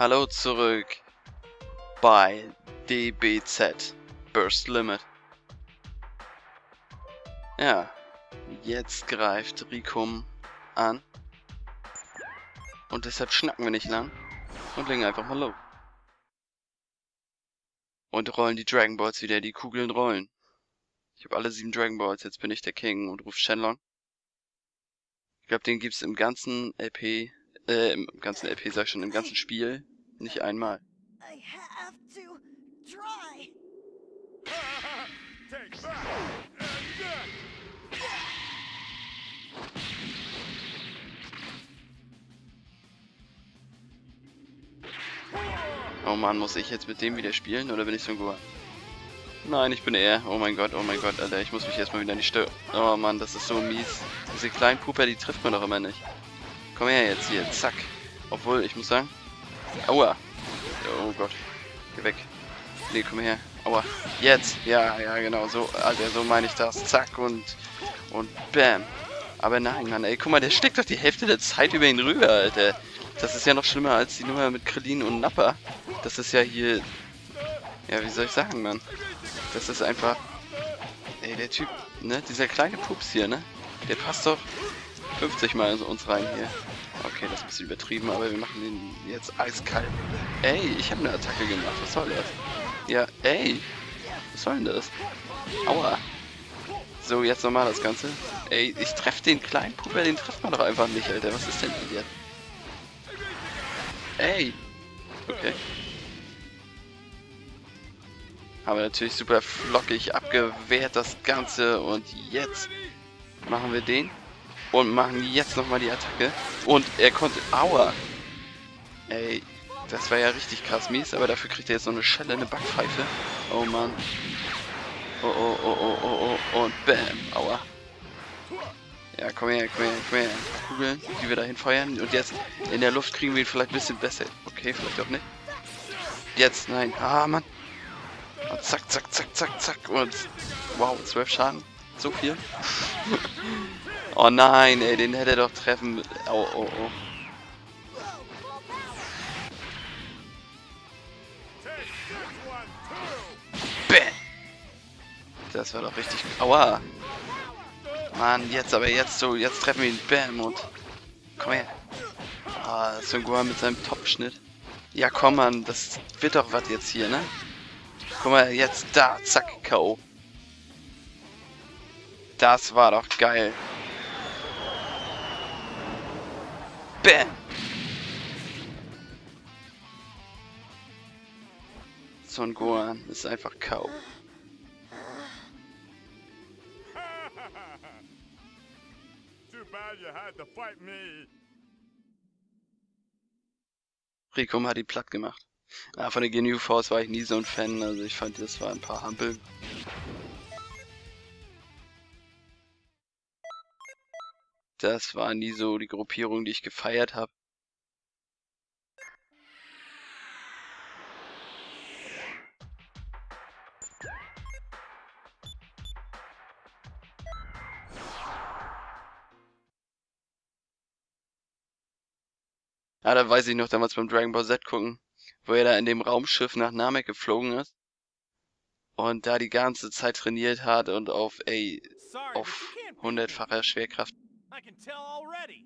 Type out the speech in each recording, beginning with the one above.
Hallo zurück bei DBZ Burst Limit. Ja, jetzt greift Rikum an. Und deshalb schnacken wir nicht lang und legen einfach mal los. Und rollen die Dragon Balls wieder, die Kugeln rollen. Ich habe alle 7 Dragon Balls, jetzt bin ich der King und rufe Shenlong. Ich glaube, den gibt's im ganzen LP. Im ganzen Spiel nicht einmal. Oh Mann, muss ich jetzt mit dem wieder spielen oder bin ich so ein Gohan? Nein, ich bin er. Oh mein Gott, Alter, ich muss mich erstmal wieder nicht stören. Oh Mann, das ist so mies. Diese kleinen Puper, die trifft man doch immer nicht. Komm her jetzt hier, zack. Obwohl, ich muss sagen. Aua. Oh Gott. Geh weg. Nee, komm her. Aua. Jetzt. Ja, ja, genau. So, Alter, so meine ich das. Zack und bam. Aber nein, Mann, ey, guck mal, der steckt doch die Hälfte der Zeit über ihn rüber, Alter. Das ist ja noch schlimmer als die Nummer mit Krillin und Nappa. Das ist ja hier. Ja, wie soll ich sagen, Mann? Das ist einfach. Ey, der Typ, ne? Dieser kleine Pups hier, ne? Der passt doch 50 Mal in uns rein hier. Okay, das ist ein bisschen übertrieben, aber wir machen den jetzt eiskalt. Ey, ich habe eine Attacke gemacht. Was soll das? Ja, ey. Was soll denn das? Aua. So, jetzt nochmal das Ganze. Ey, ich treffe den kleinen Puppe, den trifft man doch einfach nicht, Alter. Was ist denn hier? Ey. Okay. Aber natürlich super flockig abgewehrt das Ganze. Und jetzt machen wir den. Und machen jetzt nochmal die Attacke. Und er konnte... Aua! Ey, das war ja richtig krass mies. Aber dafür kriegt er jetzt noch eine Schelle, eine Backpfeife. Oh Mann. Oh, oh, oh, oh, oh, oh. Und bam. Aua. Ja, komm her, komm her, komm her. Kugeln, die wir dahin feuern. Und jetzt in der Luft kriegen wir ihn vielleicht ein bisschen besser. Okay, vielleicht auch nicht. Jetzt, nein. Ah, Mann. Und zack, zack, zack, zack, zack. Und... Wow, 12 Schaden. So viel. Oh nein, ey, den hätte er doch treffen. Oh, oh, oh. Bäh. Das war doch richtig. Aua. Mann, jetzt aber jetzt so. Jetzt treffen wir ihn. Bam und. Komm her. Ah, Son Gohan mit seinem Top-Schnitt. Ja, komm, Mann. Das wird doch was jetzt hier, ne? Guck mal, jetzt da. Zack, K.O. Das war doch geil. Bam! Son Gohan ist einfach K.O. Rikum hat ihn platt gemacht. Ah, von der Ginyu-Force war ich nie so ein Fan, also ich fand, das war ein paar Hampel. Das war nie so die Gruppierung, die ich gefeiert habe. Ah, da weiß ich noch, damals beim Dragon Ball Z gucken, wo er da in dem Raumschiff nach Namek geflogen ist und da die ganze Zeit trainiert hat und auf 100-facher Schwerkraft. I can tell already.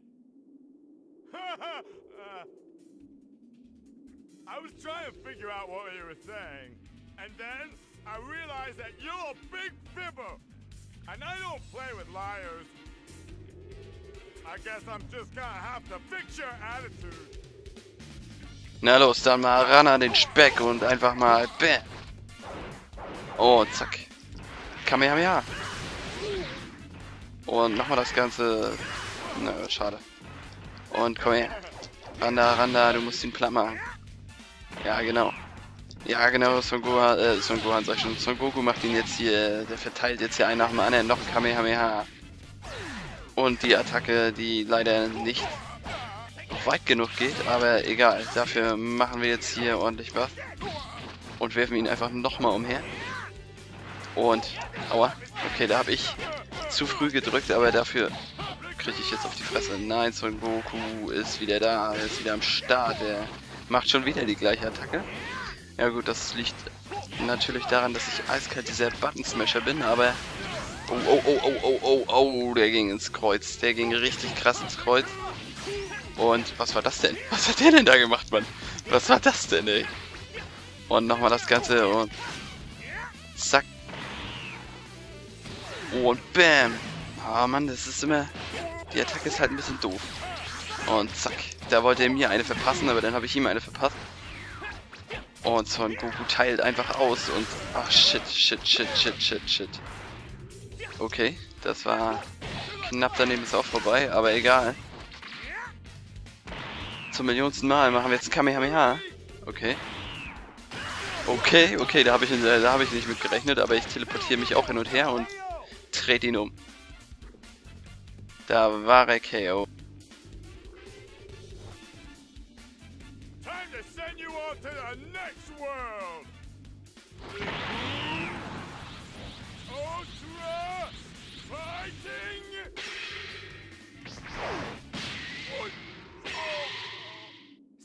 I was trying to figure out what you were saying, and then I realized that you're a big fibber, and I don't play with liars. I guess I'm just gonna have to fix your attitude. Na los, dann mal ran an den Speck und einfach mal bäh. Oh, zack. Kamehameha. Und nochmal das Ganze. Na, schade. Und komm her. Randa, du musst ihn platt machen. Ja, genau. Ja, genau, Son Gohan sag ich schon. Son Goku macht ihn jetzt hier. Der verteilt jetzt hier einen nach dem anderen. Noch ein Kamehameha. Und die Attacke, die leider nicht weit genug geht. Aber egal. Dafür machen wir jetzt hier ordentlich was. Und werfen ihn einfach nochmal umher. Und. Aua. Okay, da hab ich zu früh gedrückt, aber dafür kriege ich jetzt auf die Fresse. Nein, Son Goku ist wieder da, er ist wieder am Start, er Macht schon wieder die gleiche Attacke. Ja gut, das liegt natürlich daran, dass ich eiskalt dieser Button-Smasher bin, aber... Oh, der ging ins Kreuz. Der ging richtig krass ins Kreuz. Und was war das denn? Was hat der denn da gemacht, Mann? Was war das denn, ey? Und nochmal das Ganze und... Zack. Und bam. Ah, Mann, das ist immer... Die Attacke ist halt ein bisschen doof. Und zack. Da wollte er mir eine verpassen, aber dann habe ich ihm eine verpasst. Und Son Goku teilt einfach aus und... Ach, shit. Okay, das war knapp daneben, ist auch vorbei, aber egal. Zum millionsten Mal machen wir jetzt Kamehameha. Okay. Okay, da habe ich nicht mit gerechnet, aber ich teleportiere mich auch hin und her und trete ihn um. Da war er KO.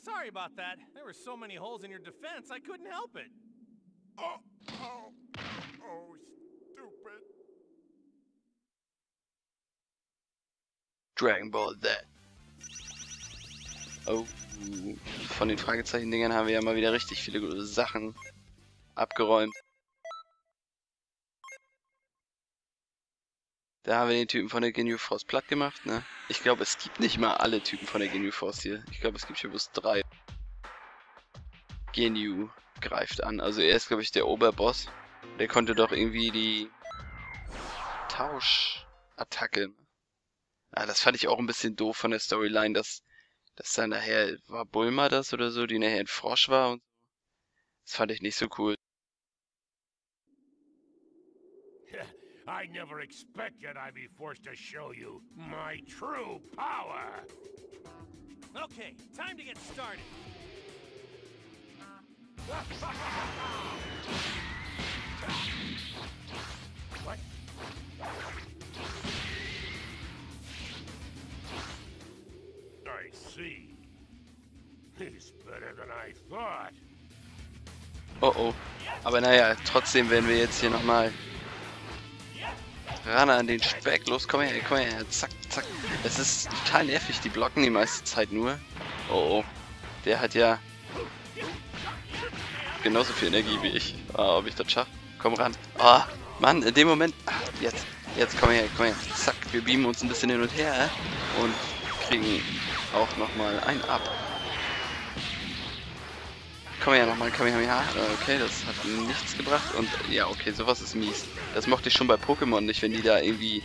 Sorry about that. There were so many holes in your defense, I couldn't help it. Oh, stupid. Dragon Ball that. Oh, von den Fragezeichen-Dingern haben wir ja mal wieder richtig viele gute Sachen abgeräumt. Da haben wir den Typen von der Ginyu-Force platt gemacht, ne? Ich glaube, es gibt nicht mal alle Typen von der Ginyu-Force hier. Ich glaube, es gibt hier bloß 3. Ginyu greift an. Also er ist, glaube ich, der Oberboss. Der konnte doch irgendwie die Tauschattacke. Ah, das fand ich auch ein bisschen doof von der Storyline, dass dann nachher war Bulma das oder so, die nachher ein Frosch war und so. Das fand ich nicht so cool. I never expected I'd be forced to show you my true power. Okay, time to get started. What? I see. He's better than I thought. Oh oh. Aber naja, trotzdem werden wir jetzt hier nochmal ran an den Speck, los, komm her, zack. Es ist total nervig, die blocken die meiste Zeit nur. Oh, der hat ja genauso viel Energie wie ich. Ah, ob ich das schaffe? Komm ran. Ah, Mann, in dem Moment. Ach, jetzt, komm her, zack. Wir beamen uns ein bisschen hin und her und kriegen auch nochmal einen ab. Komm her. Okay, das hat nichts gebracht. Und ja, okay, sowas ist mies. Das mochte ich schon bei Pokémon nicht, wenn die da irgendwie...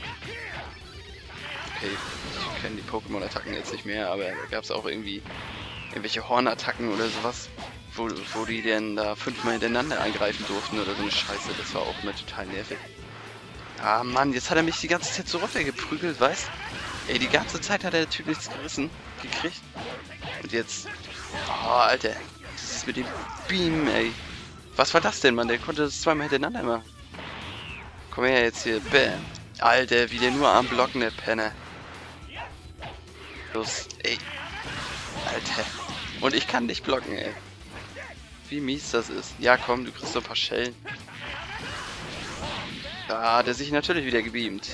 Okay, ich kenne die Pokémon-Attacken jetzt nicht mehr, aber da gab es auch irgendwie irgendwelche Hornattacken oder sowas, wo die denn da 5-mal hintereinander angreifen durften oder so eine Scheiße. Das war auch immer total nervig. Ah, Mann, jetzt hat er mich die ganze Zeit so runtergeprügelt, weißt? Ey, die ganze Zeit hat der Typ nichts gerissen gekriegt. Und jetzt... Oh, Alter... Das ist mit dem Beam, ey. Was war das denn, Mann? Der konnte das 2-mal hintereinander machen. Komm her jetzt hier. Bam. Alter, wie der nur am Blocken, der Penner. Los, ey. Alter. Und ich kann nicht blocken, ey. Wie mies das ist. Ja, komm, du kriegst so ein paar Schellen. Da hat er sich natürlich wieder gebeamt.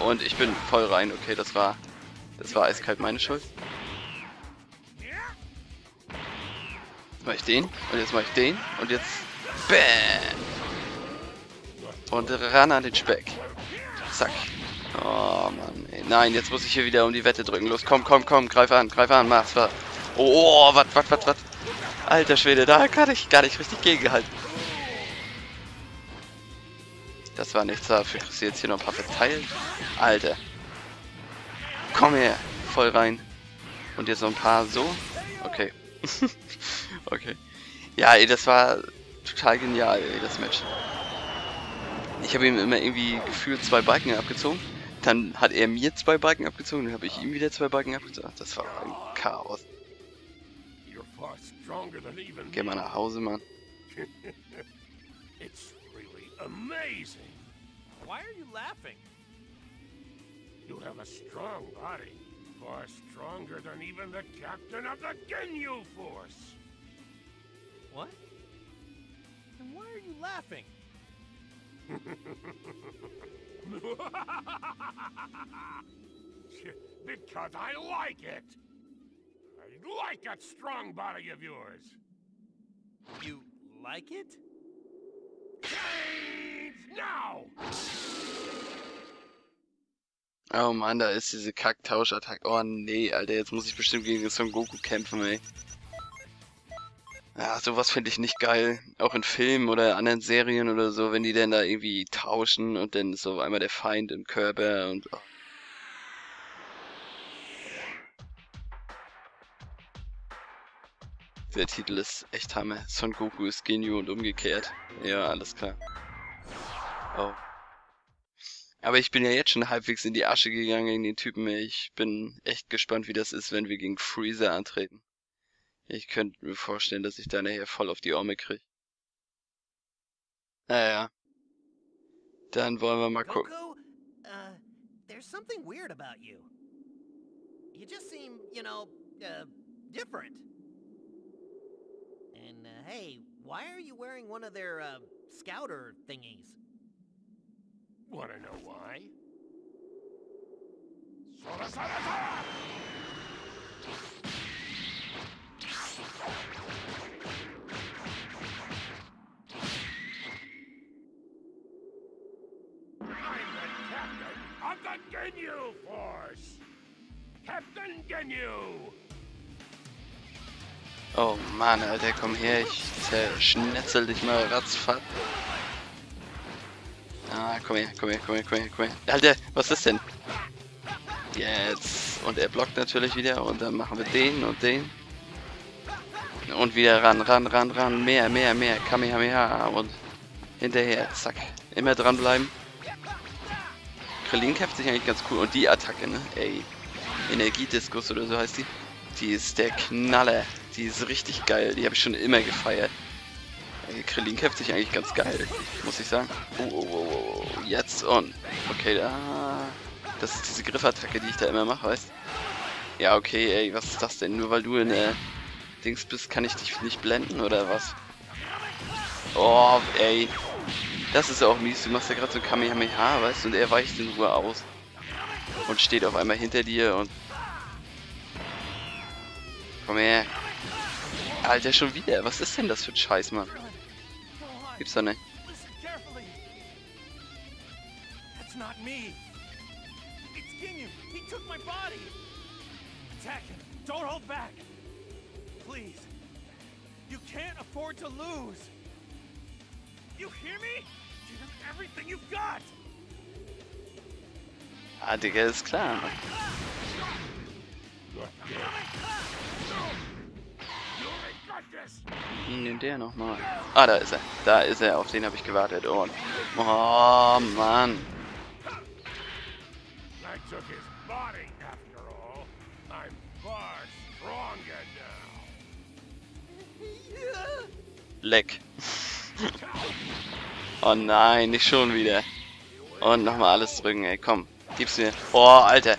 Und ich bin voll rein. Okay, das war eiskalt meine Schuld. Jetzt mach ich den, und jetzt mach ich den, und jetzt... BAM! Und ran an den Speck. Zack. Oh, Mann, ey. Nein, jetzt muss ich hier wieder um die Wette drücken. Los, komm, greif an, mach's, was. Oh, was. Alter Schwede, da kann ich gar nicht richtig gegenhalten. Das war nichts, dafür kriegst du jetzt hier noch ein paar verteilt. Alter. Komm her, voll rein. Und jetzt noch ein paar so. Okay. Okay. Ja, ey, das war total genial, ey, das Match. Ich habe ihm immer irgendwie gefühlt 2 Balken abgezogen. Dann hat er mir 2 Balken abgezogen, dann habe ich ihm wieder 2 Balken abgezogen. Das war ein Chaos. Geh mal nach Hause, Mann. It's really amazing. Why are you laughing? You have a strong body. Far stronger than even the captain of the Ginyu Force. What? And why are you laughing? Because I like it! I like that strong body of yours! You like it? Change now! Oh Mann, da ist diese Kacktauschattacke. Oh nee, Alter, jetzt muss ich bestimmt gegen Son Goku kämpfen, ey. Ja, sowas finde ich nicht geil. Auch in Filmen oder anderen Serien oder so, wenn die dann da irgendwie tauschen und dann ist auf einmal der Feind im Körper und... Oh. Der Titel ist echt Hammer. Son Goku ist Ginyu und umgekehrt. Ja, alles klar. Oh. Aber ich bin ja jetzt schon halbwegs in die Asche gegangen gegen den Typen. Ich bin echt gespannt, wie das ist, wenn wir gegen Freezer antreten. Ich könnte mir vorstellen, dass ich da nachher voll auf die Orme kriege. Naja. Dann wollen wir mal gucken. Goku, there's something weird about you. You just seem, you know, different. And hey, why are you wearing one of their scouter thingies? Want to know why? Sora, Sora, Sora! I'm the captain of the Ginyu-Force! Captain Ginyu! Oh Mann, Alter, komm her, ich zerschnetzel dich mal, ratzfatz. Ah, komm her, komm her, komm her, komm her, komm her. Alter, was ist denn? Jetzt. Und er blockt natürlich wieder und dann machen wir den und den. Und wieder ran, ran, ran, ran. Mehr, mehr, mehr. Kamehameha. Und hinterher. Zack. Immer dranbleiben. Krillin kämpft sich eigentlich ganz cool. Und die Attacke, ne? Ey. Energiediskus oder so heißt die. Die ist der Knaller. Die ist richtig geil. Die habe ich schon immer gefeiert. Krillin kämpft sich eigentlich ganz geil, muss ich sagen. Oh, jetzt on. Okay, da. Das ist diese Griffattacke, die ich da immer mache, weißt du? Ja, okay, ey, was ist das denn? Nur weil du in der Dings bist, kann ich dich nicht blenden, oder was? Oh, ey. Das ist ja auch mies. Du machst ja gerade so Kamehameha, weißt du? Und er weicht in Ruhe aus. Und steht auf einmal hinter dir und... Komm her. Alter, schon wieder. Was ist denn das für ein Scheiß, Mann? Gibt's doch nicht. Ah, Digga, ist klar. Nimm der nochmal. Ah, da ist er. Da ist er. Auf den habe ich gewartet. Und... Oh, Mann. Leck. Oh nein, nicht schon wieder. Und nochmal alles drücken, ey. Komm, gib's mir. Oh, Alter.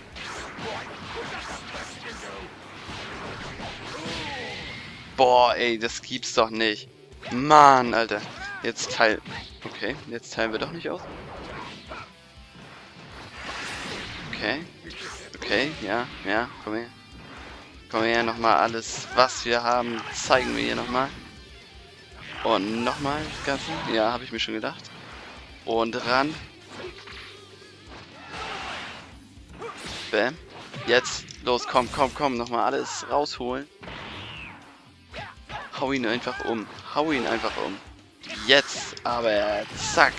Boah, ey, das gibt's doch nicht. Mann, Alter. Jetzt teilen... Okay, jetzt teilen wir doch nicht aus. Okay. Okay, ja, ja, komm her. Komm her, nochmal alles, was wir haben, zeigen wir hier nochmal. Und nochmal das Ganze. Ja, habe ich mir schon gedacht. Und ran. Bäm. Jetzt, los, komm, komm, komm. Nochmal alles rausholen. Hau ihn einfach um. Hau ihn einfach um. Jetzt aber. Zack.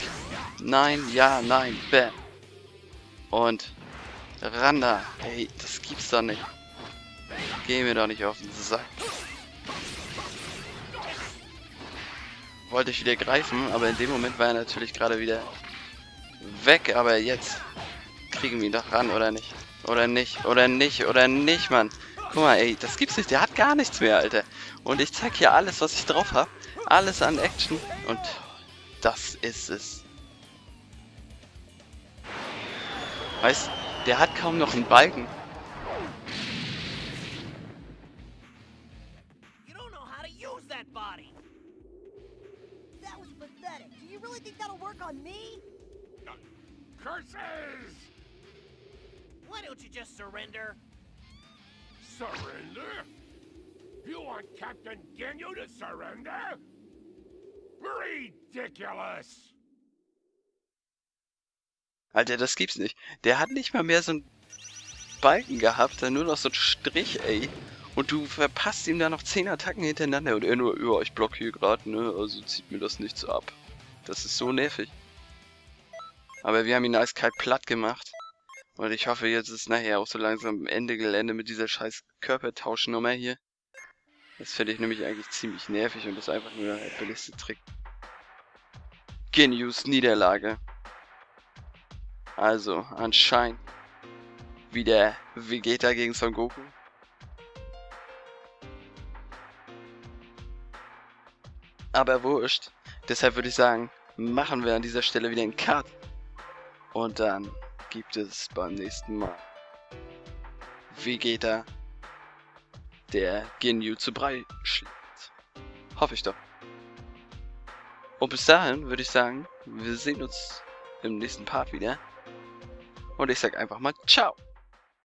Nein, ja, nein. Bäm. Und ran da. Ey, das gibt's doch nicht. Geh mir doch nicht auf den Sack. Wollte ich wieder greifen, aber in dem Moment war er natürlich gerade wieder weg. Aber jetzt kriegen wir ihn doch ran, oder nicht? Oder nicht? Oder nicht? Oder nicht, Mann? Guck mal, ey, das gibt's nicht. Der hat gar nichts mehr, Alter. Und ich zeig hier alles, was ich drauf habe. Alles an Action. Und das ist es. Weißt, der hat kaum noch einen Balken. really think that'll work on me? Curses! Why don't you just surrender? Surrender? You want Captain Ginyu to surrender? Ridiculous! Alter, das gibt's nicht. Der hat nicht mal mehr so einen Balken gehabt, sondern nur noch so einen Strich, ey. Und du verpasst ihm da noch 10 Attacken hintereinander und er nur über euch blockt hier gerade, ne? Also zieht mir das nichts ab. Das ist so nervig. Aber wir haben ihn eiskalt platt gemacht. Und ich hoffe, jetzt ist nachher auch so langsam am Ende Gelände mit dieser scheiß Körpertauschnummer hier. Das finde ich nämlich eigentlich ziemlich nervig und das ist einfach nur der billigste Trick. Ginyus Niederlage. Also, anscheinend wieder Vegeta gegen Son Goku. Aber wurscht. Deshalb würde ich sagen, machen wir an dieser Stelle wieder einen Cut. Und dann gibt es beim nächsten Mal Vegeta, der Ginyu zu Brei schlägt. Hoffe ich doch. Und bis dahin würde ich sagen, wir sehen uns im nächsten Part wieder. Und ich sag einfach mal ciao.